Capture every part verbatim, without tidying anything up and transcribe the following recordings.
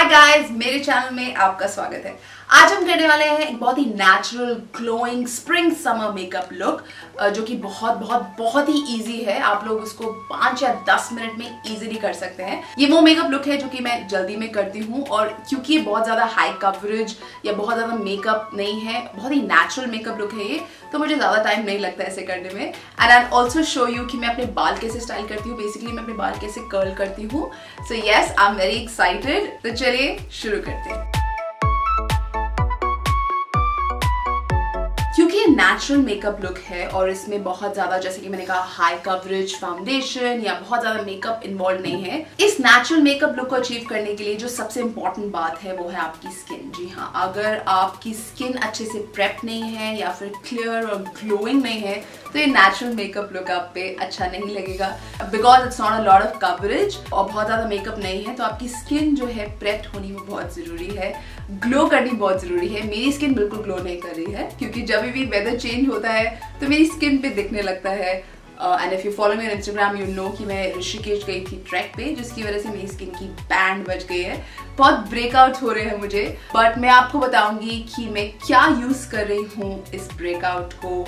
Hi guys, मेरे channel में आपका स्वागत है। आज हम करने वाले हैं एक बहुत ही natural glowing spring summer makeup look, जो कि बहुत बहुत बहुत ही इजी है। आप लोग उसको पाँच या दस मिनट में इजीली कर सकते हैं। ये वो मेकअप लुक है जो कि मैं जल्दी में करती हूँ, और क्योंकि ये बहुत ज़्यादा हाई कवरेज या बहुत ज़्यादा मेकअप नहीं है, बहुत ही नेचुरल मेकअप लुक है ये, तो मुझे ज़्यादा टाइम नहीं लगता ऐसे करने में। And I also show you कि मैं अपने बाल कैसे स्टाइल करती हूँ, बेसिकली मैं अपने बाल कैसे कर्ल करती हूँ। So yes, I am very excited. तो चलिए शुरू करते हैं। क्योंकि ये नेचुरल मेकअप लुक है और इसमें बहुत ज़्यादा, जैसे कि मैंने कहा, हाई कवरेज फाउंडेशन या बहुत ज़्यादा मेकअप इन्वॉल्व नहीं है। इस नेचुरल मेकअप लुक को अचीव करने के लिए जो सबसे इम्पॉर्टेंट बात है वो है आपकी स्किन। जी हाँ, अगर आपकी स्किन अच्छे से प्रेप नहीं है या फिर क्लियर और ग्लोइंग नहीं है तो ये नेचुरल मेकअप लुक आप पे अच्छा नहीं लगेगा, because it's not a lot of coverage और बहुत ज़्यादा मेकअप नहीं है। तो आपकी स्किन जो है प्रेप्ड होनी वो बहुत ज़रूरी है, ग्लो करनी बहुत ज़रूरी है। मेरी स्किन बिल्कुल ग्लो नहीं कर रही है, क्योंकि जब भी वेदर चेंज होता है तो मेरी स्किन पे दिखने लगता है। And if you follow me on Instagram you know कि मैं ऋषिकेश गई थी ट्रैक पे, जिसकी वजह से मेरी स्किन की बैंड बच गई है, बहुत ब्रेकआउट हो रहे हैं मुझे। बट मैं आपको बताऊंगी कि मैं क्या यूज कर रही हूँ इस ब्रेकआउट को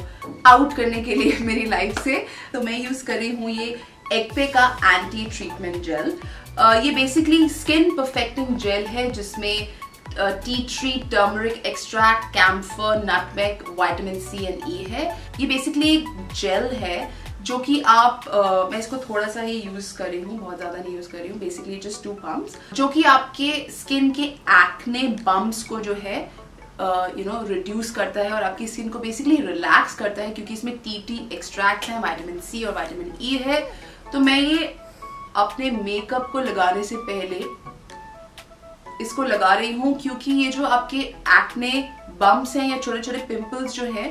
आउट करने के लिए मेरी लाइफ से। तो मैं यूज कर रही हूँ ये एक्टे का एंटी ट्रीटमेंट जेल। uh, ये बेसिकली स्किन परफेक्टिंग जेल है, जिसमें tea tree, turmeric extract, camphor, nutmeg, vitamin C and E है। ये बेसिकली एक जेल है जो कि आप uh, मैं इसको थोड़ा सा ही यूज़ कर रही हूँ, बहुत ज़्यादा नहीं यूज़ कर रही हूँ, बेसिकली जस्ट टू पम्प्स, जो कि आपके स्किन के एक्ने बम्प्स को जो है यू नो रिड्यूस करता है और आपकी स्किन को बेसिकली रिलैक्स करता है, क्योंकि इसमें टी टी एक्सट्रैक्ट है, विटामिन सी और विटामिन ई है। तो मैं ये अपने मेकअप को लगाने से पहले इसको लगा रही हूँ, क्योंकि ये जो आपके एक्ने बम्प्स हैं या छोटे छोटे पिंपल्स जो हैं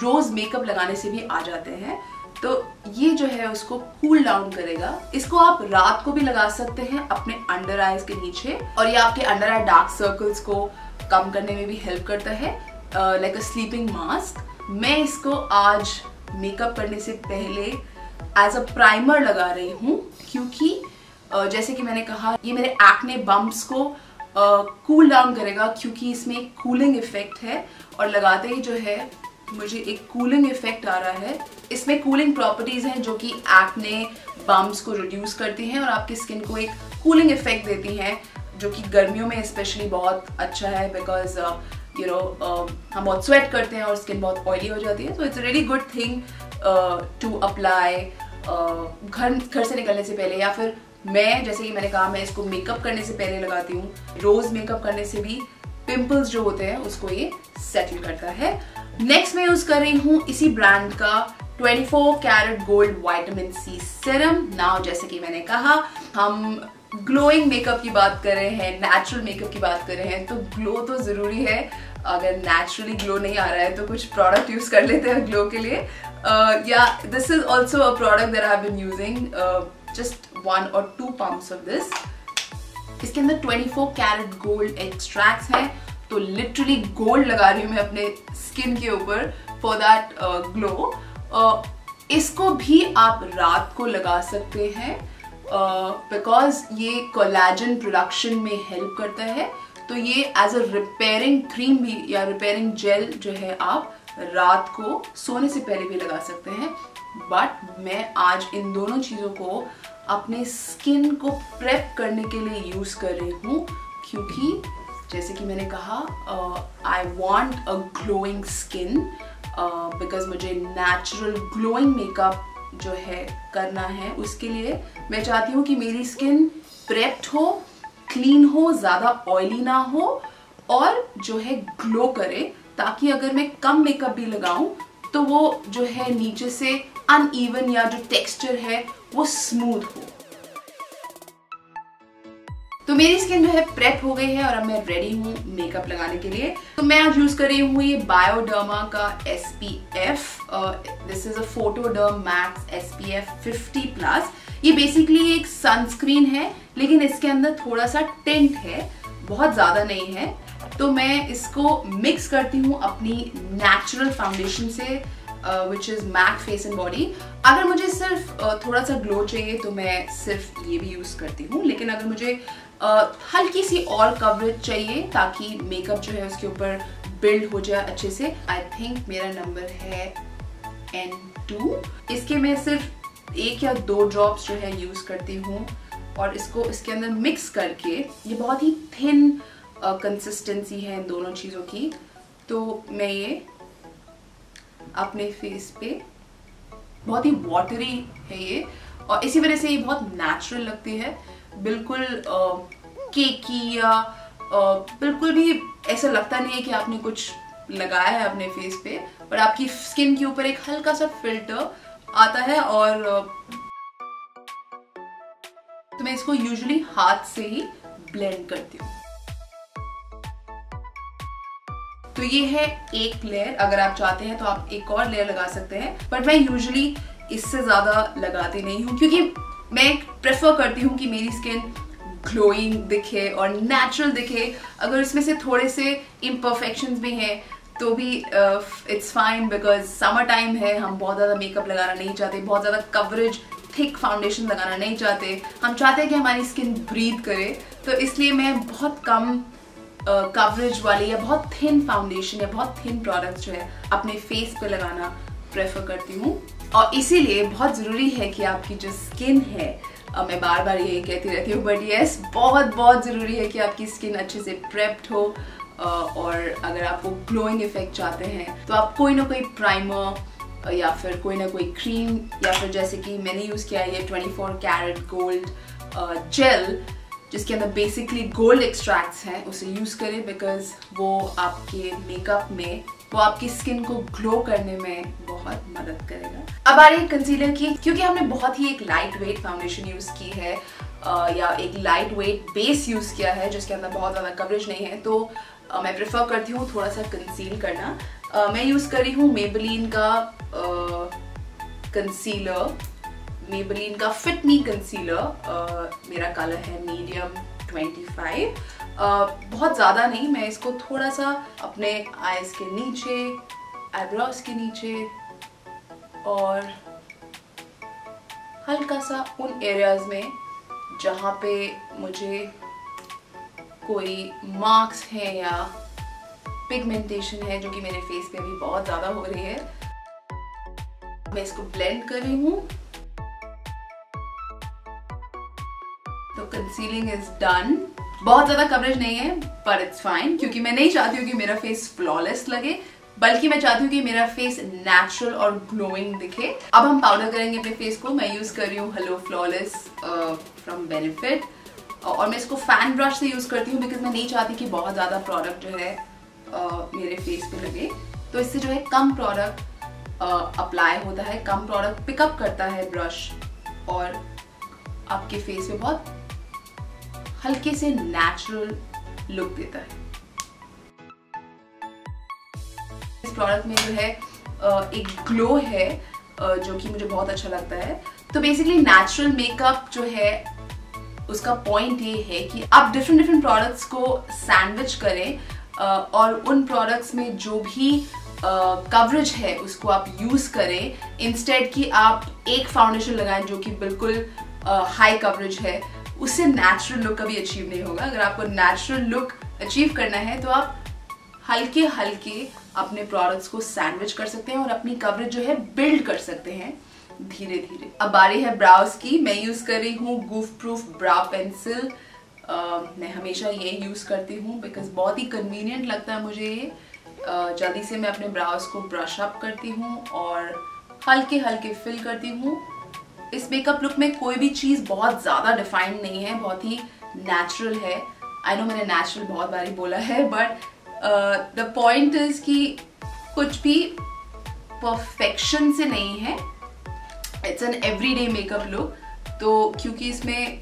रोज मेकअप लगाने से भी आ जाते हैं, तो ये जो है उसको कूल डाउन करेगा। इसको आप रात को भी लगा सकते हैं अपने अंडर आईज के नीचे, और ये आपके अंडर आई डार्क सर्कल्स को कम करने में भी हेल्प करता है, लाइक अ स्लीपिंग मास्क। मैं इसको आज मेकअप करने से पहले एज अ प्राइमर लगा रही हूँ, क्योंकि uh, जैसे कि मैंने कहा ये मेरे एक्ने बम्प्स को कूल डाउन करेगा, क्योंकि इसमें एक कूलिंग इफेक्ट है और लगाते ही जो है मुझे एक कूलिंग इफेक्ट आ रहा है। इसमें कूलिंग प्रॉपर्टीज़ हैं जो कि एक्ने बम्प्स को रिड्यूस करती हैं और आपकी स्किन को एक कूलिंग इफेक्ट देती हैं, जो कि गर्मियों में स्पेशली बहुत अच्छा है, बिकॉज यू नो हम बहुत स्वेट करते हैं और स्किन बहुत ऑयली हो जाती है। So it's really good thing to apply घर घर से निकलने से पहले, या फिर मैं, जैसे कि मैंने कहा, मैं इसको मेकअप करने से पहले लगाती हूँ। रोज मेकअप करने से भी पिंपल्स जो होते हैं उसको ये सेटल करता है। नेक्स्ट मैं यूज कर रही हूँ इसी ब्रांड का चौबीस carat gold vitamin C serum. Now जैसे कि मैंने कहा, हम ग्लोइंग मेकअप की बात कर रहे हैं, नेचुरल मेकअप की बात कर रहे हैं, तो ग्लो तो जरूरी है। अगर नेचुरली ग्लो नहीं आ रहा है तो कुछ प्रोडक्ट यूज कर लेते हैं ग्लो के लिए। या this is also a product that I have been using, just one or two pumps of this। इसके अंदर चौबीस कैरेट गोल्ड एक्सट्रैक्ट्स हैं, तो लिटरली गोल्ड लगा रही हूँ मैं अपने स्किन के ऊपर फॉर दैट ग्लो। इसको भी आप रात को लगा सकते हैं, बिकॉज uh, ये कोलाजन प्रोडक्शन में हेल्प करता है, तो ये एज अ रिपेयरिंग क्रीम भी या रिपेयरिंग जेल जो है आप रात को सोने से पहले भी लगा सकते हैं। बट मैं आज इन दोनों चीज़ों को अपने स्किन को प्रेप करने के लिए यूज़ कर रही हूँ, क्योंकि जैसे कि मैंने कहा I want a glowing skin, because मुझे नेचुरल ग्लोइंग मेकअप जो है करना है। उसके लिए मैं चाहती हूँ कि मेरी स्किन प्रेप्ड हो, क्लीन हो, ज़्यादा ऑयली ना हो और जो है ग्लो करे, ताकि अगर मैं कम मेकअप भी लगाऊं तो वो जो है नीचे से अनइवन या जो टेक्सचर है वो स्मूथ हो। तो मेरी स्किन जो है प्रेप हो गई है और अब मैं रेडी हूँ मेकअप लगाने के लिए। तो मैं आज यूज कर रही हूँ ये बायोडर्मा का S P F. This is a Photoderm Max S P F fifty plus. ये बेसिकली एक सनस्क्रीन है, लेकिन इसके अंदर थोड़ा सा टिंट है, बहुत ज़्यादा नहीं है। तो मैं इसको मिक्स करती हूँ अपनी नेचुरल फाउंडेशन से, which is Mac face and body. अगर मुझे सिर्फ uh, थोड़ा सा ग्लो चाहिए तो मैं सिर्फ ये भी यूज़ करती हूँ, लेकिन अगर मुझे हल्की सी और कवरेज चाहिए ताकि मेकअप जो है उसके ऊपर बिल्ड हो जाए अच्छे से। आई थिंक मेरा नंबर है एन टू। इसके मैं सिर्फ एक या दो ड्रॉप्स जो है यूज़ करती हूँ और इसको इसके अंदर मिक्स करके, ये बहुत ही थिन कंसिस्टेंसी है इन दोनों चीज़ों की, तो मैं ये अपने फेस पे, बहुत ही वाटरी है ये और इसी वजह से ये बहुत नेचुरल लगती है, बिल्कुल केकी या बिल्कुल भी ऐसा लगता नहीं है कि आपने कुछ लगाया है अपने फेस पे, पर आपकी स्किन के ऊपर एक हल्का सा फिल्टर आता है। और तो मैं इसको यूजुअली हाथ से ही ब्लेंड करती हूँ। तो ये है एक लेयर, अगर आप चाहते हैं तो आप एक और लेयर लगा सकते हैं, बट मैं यूजुअली इससे ज़्यादा लगाती नहीं हूँ क्योंकि मैं प्रेफर करती हूँ कि मेरी स्किन ग्लोइंग दिखे और नेचुरल दिखे। अगर इसमें से थोड़े से इम्परफेक्शंस भी हैं तो भी it's fine, because summer time है, हम बहुत ज़्यादा मेकअप लगाना नहीं चाहते, बहुत ज़्यादा कवरेज थिक फाउंडेशन लगाना नहीं चाहते, हम चाहते हैं कि हमारी स्किन ब्रीथ करे। तो इसलिए मैं बहुत कम कवरेज uh, वाले या बहुत थिन फाउंडेशन या बहुत थिन प्रोडक्ट्स जो है अपने फेस पे लगाना प्रेफर करती हूँ। और इसीलिए बहुत ज़रूरी है कि आपकी जो स्किन है, uh, मैं बार बार यही कहती रहती हूँ, बट येस बहुत बहुत ज़रूरी है कि आपकी स्किन अच्छे से प्रेप्ड हो। uh, और अगर आप वो ग्लोइंग इफेक्ट चाहते हैं तो आप कोई ना कोई प्राइमर uh, या फिर कोई ना कोई क्रीम, या फिर जैसे कि मैंने यूज़ किया है twenty four carat gold gel, जिसके अंदर बेसिकली गोल्ड एक्सट्रैक्ट्स हैं, उसे यूज़ करें, बिकॉज वो आपके मेकअप में, वो आपकी स्किन को ग्लो करने में बहुत मदद करेगा। अब आ रही है कंसीलर की, क्योंकि हमने बहुत ही एक लाइट वेट फाउंडेशन यूज़ की है या एक लाइट वेट बेस यूज़ किया है जिसके अंदर बहुत ज़्यादा कवरेज नहीं है, तो मैं प्रेफर करती हूँ थोड़ा सा कंसील करना। मैं यूज़ कर रही हूँ मेबेलिन का कंसीलर, मेबेलिन का फिट मी कंसीलर। मेरा कलर है मीडियम ट्वेंटी फाइव, uh, बहुत ज़्यादा नहीं, मैं इसको थोड़ा सा अपने आईज के नीचे, आईब्रोज के नीचे और हल्का सा उन एरियाज में जहाँ पे मुझे कोई मार्क्स हैं या पिगमेंटेशन है जो कि मेरे फेस पे भी बहुत ज़्यादा हो रही है, मैं इसको ब्लेंड कर रही हूँ। तो कंसीलिंग इज डन। बहुत ज़्यादा कवरेज नहीं है पर इट्स फाइन, क्योंकि मैं नहीं चाहती हूँ कि मेरा फेस फ्लॉलेस लगे, बल्कि मैं चाहती हूँ कि मेरा फेस नेचुरल और ग्लोइंग दिखे। अब हम पाउडर करेंगे अपने फेस को। मैं यूज़ कर रही हूँ हेलो फ्लॉलेस फ्रॉम बेनिफिट और मैं इसको फैन ब्रश से यूज़ करती हूँ, बिकॉज मैं नहीं चाहती कि बहुत ज़्यादा प्रोडक्ट जो है uh, मेरे फेस पे लगे। तो इससे जो है कम प्रोडक्ट अप्लाई होता है, कम प्रोडक्ट पिकअप करता है ब्रश और आपके फेस पे बहुत हल्के से नेचुरल लुक देता है। इस प्रोडक्ट में जो है एक ग्लो है जो कि मुझे बहुत अच्छा लगता है। तो बेसिकली नेचुरल मेकअप जो है उसका पॉइंट ये है कि आप डिफरेंट डिफरेंट प्रोडक्ट्स को सैंडविच करें और उन प्रोडक्ट्स में जो भी कवरेज है उसको आप यूज़ करें, इंस्टेड कि आप एक फाउंडेशन लगाएं जो कि बिल्कुल हाई कवरेज है, उससे नेचुरल लुक कभी अचीव नहीं होगा। अगर आपको नेचुरल लुक अचीव करना है तो आप हल्के हल्के अपने प्रोडक्ट्स को सैंडविच कर सकते हैं और अपनी कवरेज जो है बिल्ड कर सकते हैं धीरे धीरे। अब बारी है ब्राउज की। मैं यूज़ कर रही हूँ गूफ प्रूफ ब्राउ पेंसिल। मैं हमेशा ये यूज़ करती हूँ बिकॉज बहुत ही कन्वीनियंट लगता है मुझे ये। uh, जल्दी से मैं अपने ब्राउज को ब्रश अप करती हूँ और हल्के हल्के फिल करती हूँ। इस मेकअप लुक में कोई भी चीज़ बहुत ज़्यादा डिफाइंड नहीं है, बहुत ही नेचुरल है। आई नो मैंने नेचुरल बहुत बारी बोला है, बट द पॉइंट इज़ कि कुछ भी परफेक्शन से नहीं है, it's an everyday makeup look. तो क्योंकि इसमें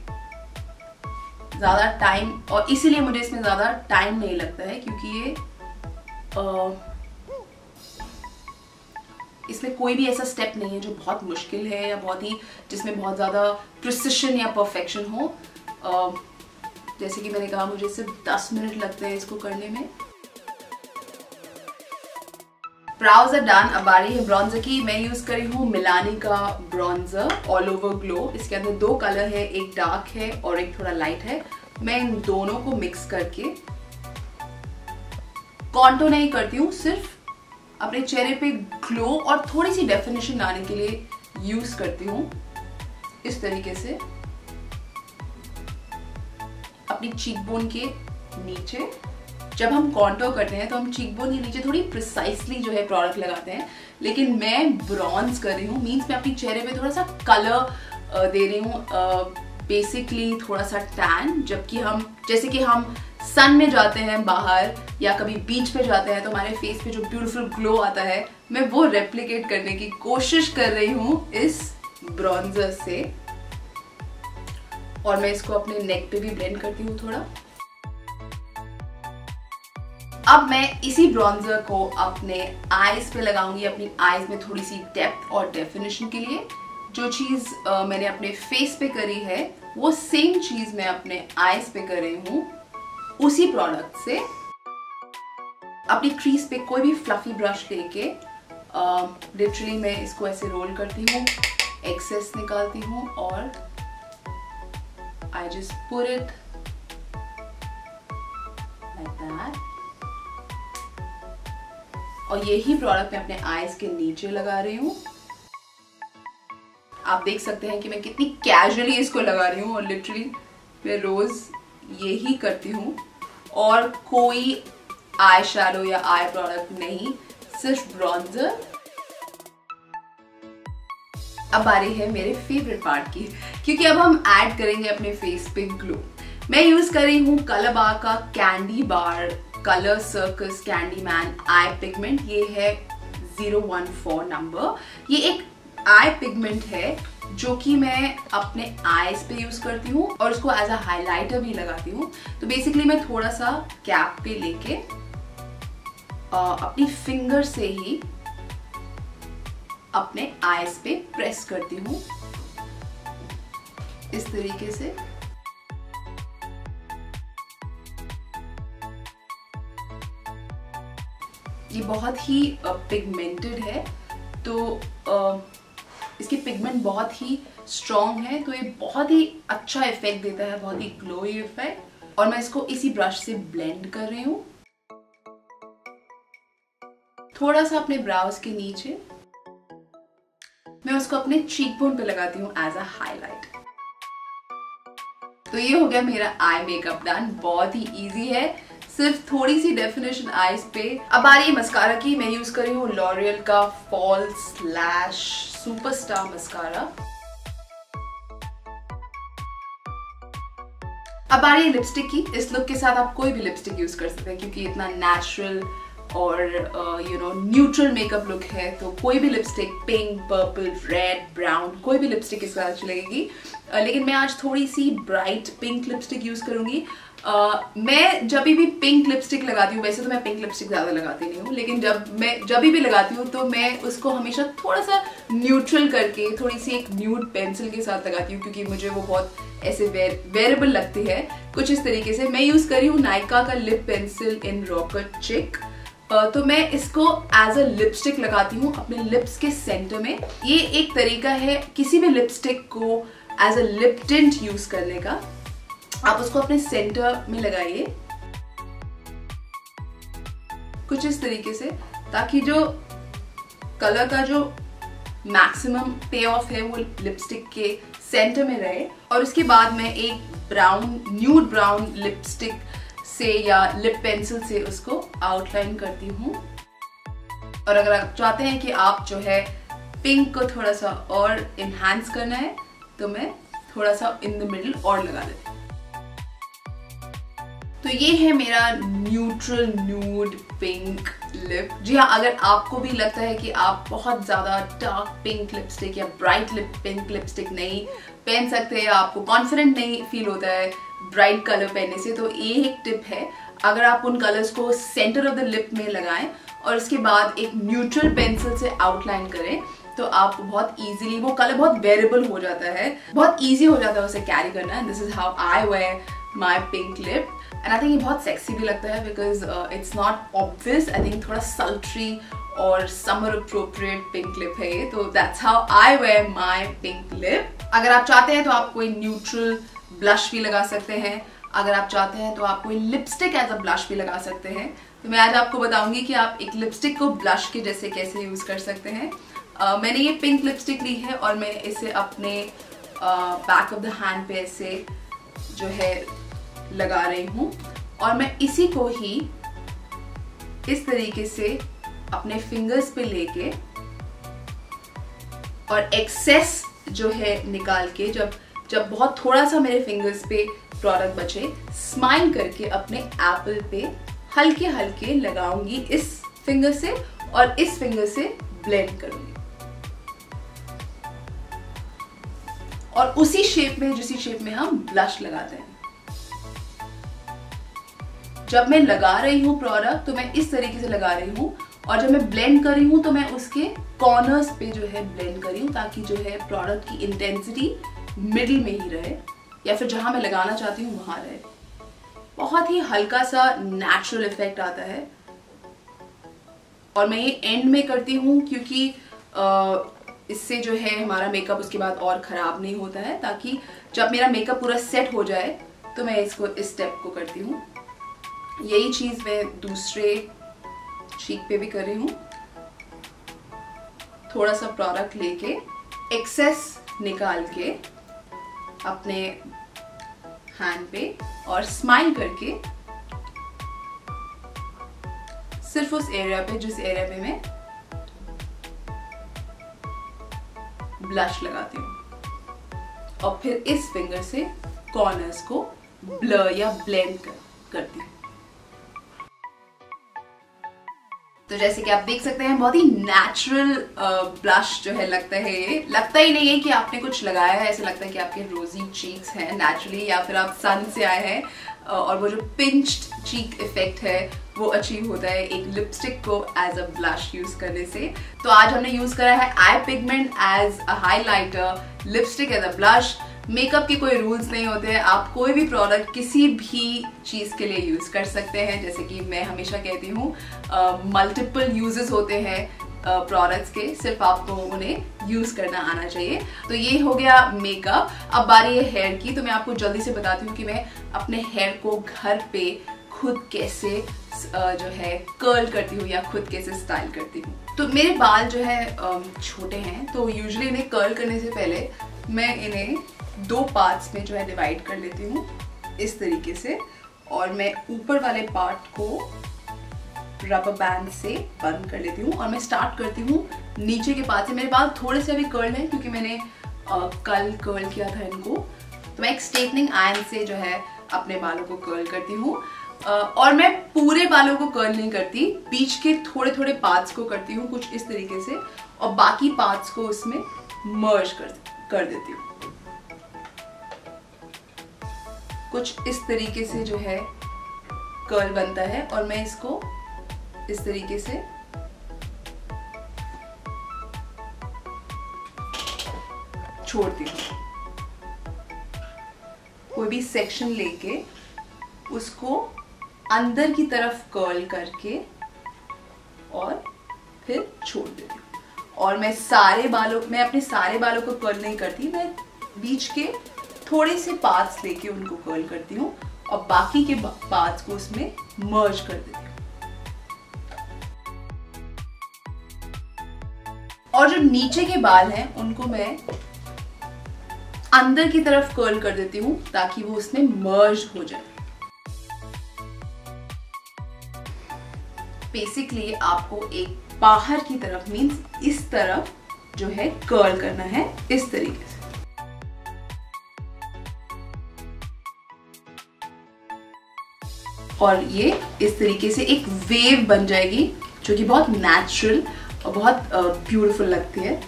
ज़्यादा टाइम, और इसीलिए मुझे इसमें ज़्यादा टाइम नहीं लगता है क्योंकि ये uh, इसमें कोई भी ऐसा स्टेप नहीं है जो बहुत मुश्किल है या बहुत ही जिसमें बहुत ज़्यादा प्रिसिशन या परफेक्शन हो। uh, जैसे कि मैंने कहा मुझे सिर्फ दस मिनट लगते हैं इसको करने में। Brows done. अब आ रही है ब्रॉन्जर की। मैं यूज़ कर रही हूँ मिलानी का ब्रॉन्जर ऑल ओवर ग्लो। इसके अंदर दो कलर है, एक डार्क है और एक थोड़ा लाइट है। मैं इन दोनों को मिक्स करके कॉन्टो नहीं करती हूँ, सिर्फ अपने चेहरे पे ग्लो और थोड़ी सी डेफिनेशन लाने के लिए यूज करती हूँ। इस तरीके से अपनी चीकबोन के नीचे जब हम कॉन्टो करते हैं तो हम चीकबोन के नीचे थोड़ी प्रिसाइसली जो है प्रोडक्ट लगाते हैं, लेकिन मैं ब्रॉन्ज कर रही हूँ, मीन्स मैं अपने चेहरे पे थोड़ा सा कलर दे रही हूँ, बेसिकली थोड़ा सा टैन। जबकि हम जैसे कि हम सन में जाते हैं बाहर या कभी बीच पे जाते हैं तो हमारे फेस पे जो ब्यूटीफुल ग्लो आता है, मैं वो रेप्लिकेट करने की कोशिश कर रही हूँ इस ब्रॉन्जर से। और मैं इसको अपने नेक पे भी ब्लेंड करती हूँ थोड़ा। अब मैं इसी ब्रॉन्जर को अपने आईज पे लगाऊंगी, अपनी आईज में थोड़ी सी डेप्थ और डेफिनेशन के लिए। जो चीज़ uh, मैंने अपने फेस पे करी है वो सेम चीज़ मैं अपने आईज पे कर रही हूँ उसी प्रोडक्ट से। अपनी क्रीज पे कोई भी फ्लफी ब्रश लेके लिटरली uh, मैं इसको ऐसे रोल करती हूँ, एक्सेस निकालती हूँ और I just put it like that. और यही प्रोडक्ट मैं अपने आईज के नीचे लगा रही हूँ। आप देख सकते हैं कि मैं कितनी कैजुअली इसको लगा रही हूँ और लिटरली मैं रोज यही करती हूँ और कोई आई शैडो या आई प्रोडक्ट नहीं, सिर्फ ब्रॉन्जर। अब आ रही है मेरे फेवरेट पार्ट की, क्योंकि अब हम ऐड करेंगे अपने फेस पे ग्लो। मैं यूज कर रही हूँ कलरबार का candy bar colour circus candy man eye pigment. ये है ज़ीरो वन फोर नंबर। ये एक आई पिगमेंट है जो कि मैं अपने आईज पे यूज करती हूँ और उसको एज अ हाइलाइटर भी लगाती हूँ। तो बेसिकली मैं थोड़ा सा कैप पे लेके अपनी फिंगर से ही अपने आईज पे प्रेस करती हूँ इस तरीके से। ये बहुत ही पिगमेंटेड है तो आ, इसकी पिगमेंट बहुत ही स्ट्रॉन्ग है, तो ये बहुत ही अच्छा इफेक्ट देता है, बहुत ही ग्लोई इफेक्ट। और मैं इसको इसी ब्रश से ब्लेंड कर रही हूँ थोड़ा सा अपने ब्राउज के नीचे। मैं उसको अपने चीकबोन पे लगाती हूँ एज अ हाईलाइट। तो ये हो गया मेरा आई मेकअप डन। बहुत ही इजी है, सिर्फ थोड़ी सी डेफिनेशन आईज पे। अब आ रही है मस्कारा की। मैं यूज कर रही हूँ लॉरियल का फॉल्स लैश सुपरस्टार मस्कारा। अब आ रही है लिपस्टिक की। इस लुक के साथ आप कोई भी लिपस्टिक यूज कर सकते हैं, क्योंकि इतना नेचुरल और you know neutral makeup look है, तो कोई भी lipstick pink, purple, red, brown, कोई भी लिपस्टिक इसके साथ अच्छी लगेगी। लेकिन मैं आज थोड़ी सी ब्राइट पिंक लिपस्टिक यूज करूंगी। Uh, मैं जब भी पिंक लिपस्टिक लगाती हूँ, वैसे तो मैं पिंक लिपस्टिक ज़्यादा लगाती नहीं हूँ, लेकिन जब मैं जब भी लगाती हूँ तो मैं उसको हमेशा थोड़ा सा न्यूट्रल करके थोड़ी सी एक न्यूड पेंसिल के साथ लगाती हूँ, क्योंकि मुझे वो बहुत ऐसे वेर वेरेबल लगती है। कुछ इस तरीके से मैं यूज़ कर रही हूँ नायका का lip pencil in rocket chic. uh, तो मैं इसको एज अ लिपस्टिक लगाती हूँ अपने लिप्स के सेंटर में। ये एक तरीका है किसी भी लिपस्टिक को as a lip tint use करने का। आप उसको अपने सेंटर में लगाइए कुछ इस तरीके से, ताकि जो कलर का जो मैक्सिमम पे ऑफ है वो लिपस्टिक के सेंटर में रहे। और उसके बाद मैं एक ब्राउन न्यूड ब्राउन लिपस्टिक से या लिप पेंसिल से उसको आउटलाइन करती हूँ। और अगर आप चाहते हैं कि आप जो है पिंक को थोड़ा सा और इन्हांस करना है, तो मैं थोड़ा सा इन द मिडल और लगा देती हूँ। तो ये है मेरा न्यूट्रल न्यूड पिंक लिप। जी हाँ, अगर आपको भी लगता है कि आप बहुत ज़्यादा डार्क पिंक लिपस्टिक या ब्राइट लिप पिंक लिपस्टिक नहीं पहन सकते या आपको कॉन्फिडेंट नहीं फील होता है ब्राइट कलर पहनने से, तो ये एक टिप है। अगर आप उन कलर्स को सेंटर ऑफ द लिप में लगाएं और उसके बाद एक न्यूट्रल पेंसिल से आउटलाइन करें, तो आप बहुत ईजिली वो कलर बहुत वेरेबल हो जाता है, बहुत ईजी हो जाता है उसे कैरी करना। This is how I wear my pink lip. And I think ये बहुत सेक्सी भी लगता है because it's not obvious. I think थोड़ा सल्ट्री और समर अप्रोप्रिएट पिंक लिप है ये। तो that's how I wear my pink lip. अगर आप चाहते हैं तो आप कोई न्यूट्रल ब्लश भी लगा सकते हैं, अगर आप चाहते हैं तो आप कोई लिपस्टिक एज अ ब्लश भी लगा सकते हैं। तो मैं आज आपको बताऊंगी कि आप एक लिपस्टिक को ब्लश के जैसे कैसे यूज़ कर सकते हैं। uh, मैंने ये पिंक लिपस्टिक ली है और मैं इसे अपने बैक ऑफ द हैंड पे ऐसे जो है लगा रही हूँ और मैं इसी को ही इस तरीके से अपने फिंगर्स पे लेके और एक्सेस जो है निकाल के जब जब बहुत थोड़ा सा मेरे फिंगर्स पे प्रोडक्ट बचे, स्माइल करके अपने एप्पल पे हल्के हल्के लगाऊंगी, इस फिंगर से और इस फिंगर से ब्लेंड करूंगी और उसी शेप में जिसी शेप में हम ब्लश लगाते हैं। जब मैं लगा रही हूँ प्रोडक्ट तो मैं इस तरीके से लगा रही हूँ और जब मैं ब्लेंड कर रही हूँ तो मैं उसके कॉर्नर्स पे जो है ब्लेंड कर रही हूँ ताकि जो है प्रोडक्ट की इंटेंसिटी मिडिल में ही रहे या फिर जहाँ मैं लगाना चाहती हूँ वहाँ रहे। बहुत ही हल्का सा नेचुरल इफेक्ट आता है और मैं ये एंड में करती हूँ क्योंकि आ, इससे जो है हमारा मेकअप उसके बाद और ख़राब नहीं होता है, ताकि जब मेरा मेकअप पूरा सेट हो जाए तो मैं इसको इस स्टेप को करती हूँ। यही चीज़ मैं दूसरे चीक पे भी कर रही हूँ। थोड़ा सा प्रोडक्ट लेके एक्सेस निकाल के अपने हैंड पे और स्माइल करके सिर्फ उस एरिया पे जिस एरिया पे मैं ब्लश लगाती हूँ और फिर इस फिंगर से कॉर्नर्स को ब्लर या ब्लेंड कर, करती हूँ। तो जैसे कि आप देख सकते हैं बहुत ही नेचुरल ब्लश जो है लगता है, ये लगता ही नहीं है कि आपने कुछ लगाया है, ऐसे लगता है कि आपके रोजी चीक्स हैं नेचुरली या फिर आप सन से आए हैं और वो जो पिंच्ड चीक इफेक्ट है वो अचीव होता है एक लिपस्टिक को एज अ ब्लश यूज़ करने से। तो आज हमने यूज़ करा है eye pigment as a highlighter, lipstick as a blush. Makeup के कोई रूल्स नहीं होते हैं, आप कोई भी प्रोडक्ट किसी भी चीज़ के लिए यूज़ कर सकते हैं। जैसे कि मैं हमेशा कहती हूँ मल्टीपल यूजेस होते हैं प्रोडक्ट्स uh, के, सिर्फ आपको उन्हें यूज़ करना आना चाहिए। तो ये हो गया मेकअप। अब बारी है हेयर की, तो मैं आपको जल्दी से बताती हूँ कि मैं अपने हेयर को घर पे खुद कैसे जो है कर्ल करती हूँ या खुद कैसे स्टाइल करती हूँ। तो मेरे बाल जो है छोटे हैं तो यूजुअली इन्हें कर्ल करने से पहले मैं इन्हें दो पार्ट्स में जो है डिवाइड कर लेती हूँ इस तरीके से और मैं ऊपर वाले पार्ट को रबर बैंड से बंद कर लेती हूँ और मैं स्टार्ट करती हूँ नीचे के पार्ट से। मेरे बाल थोड़े से अभी कर्ल हैं क्योंकि मैंने आ, कल कर्ल किया था इनको, तो मैं एक स्ट्रेटनिंग आयरन से जो है अपने बालों को कर्ल करती हूँ और मैं पूरे बालों को कर्ल नहीं करती, बीच के थोड़े थोड़े पार्ट्स को करती हूँ कुछ इस तरीके से और बाकी पार्ट्स को उसमें मर्ज कर, कर देती हूँ कुछ इस तरीके से जो है कर्ल बनता है। और मैं इसको इस तरीके से छोड़ती हूँ, कोई भी सेक्शन लेके उसको अंदर की तरफ कर्ल करके और फिर छोड़ देती हूँ। और मैं सारे बालों मैं अपने सारे बालों को कर्ल नहीं करती, मैं बीच के थोड़े से पार्ट्स लेके उनको कर्ल करती हूँ और बाकी के पार्ट्स को उसमें मर्ज कर देती हूँ। और जो नीचे के बाल हैं उनको मैं अंदर की तरफ कर्ल कर देती हूँ ताकि वो उसमें मर्ज हो जाए। बेसिकली आपको एक बाहर की तरफ मीन्स इस तरफ जो है कर्ल करना है इस तरीके से। और ये इस तरीके से एक वेव बन जाएगी जो कि बहुत नेचुरल और बहुत ब्यूटीफुल लगती है।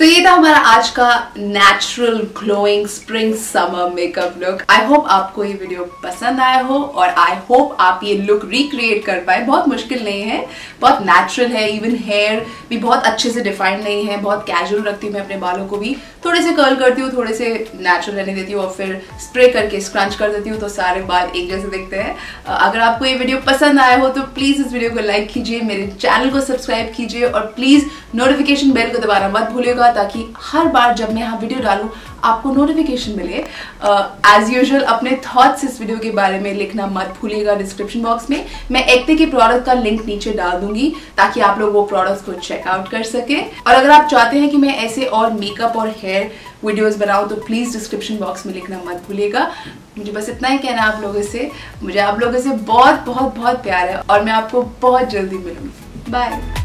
तो ये था हमारा आज का natural glowing spring summer makeup look. I hope आपको ये वीडियो पसंद आया हो और आई होप आप ये लुक रिक्रिएट कर पाए। बहुत मुश्किल नहीं है, बहुत नेचुरल है। इवन हेयर भी बहुत अच्छे से डिफाइंड नहीं है, बहुत कैजुअल रखती हूँ मैं अपने बालों को भी, थोड़े से कर्ल करती हूँ, थोड़े से नेचुरल रहने देती हूँ और फिर स्प्रे करके स्क्रंच कर देती हूँ तो सारे बाल एक जैसे दिखते हैं। अगर आपको ये वीडियो पसंद आया हो तो प्लीज़ इस वीडियो को लाइक कीजिए, मेरे चैनल को सब्सक्राइब कीजिए और प्लीज़ नोटिफिकेशन बेल को दबाना मत भूलिएगा ताकि हर बार जब मैं यहाँ वीडियो डालूँ आपको नोटिफिकेशन मिले। एज यूजुअल अपने थॉट्स इस वीडियो के बारे में लिखना मत भूलिएगा डिस्क्रिप्शन बॉक्स में। मैं एक्टे के प्रोडक्ट का लिंक नीचे डाल दूंगी ताकि आप लोग वो प्रोडक्ट्स को चेकआउट कर सकें। और अगर आप चाहते हैं कि मैं ऐसे और मेकअप और हेयर वीडियोस बनाऊँ तो प्लीज़ डिस्क्रिप्शन बॉक्स में लिखना मत भूलिएगा। मुझे बस इतना ही कहना आप लोगों से, मुझे आप लोगों से बहुत बहुत बहुत प्यार है और मैं आपको बहुत जल्दी मिलूंगी। बाय।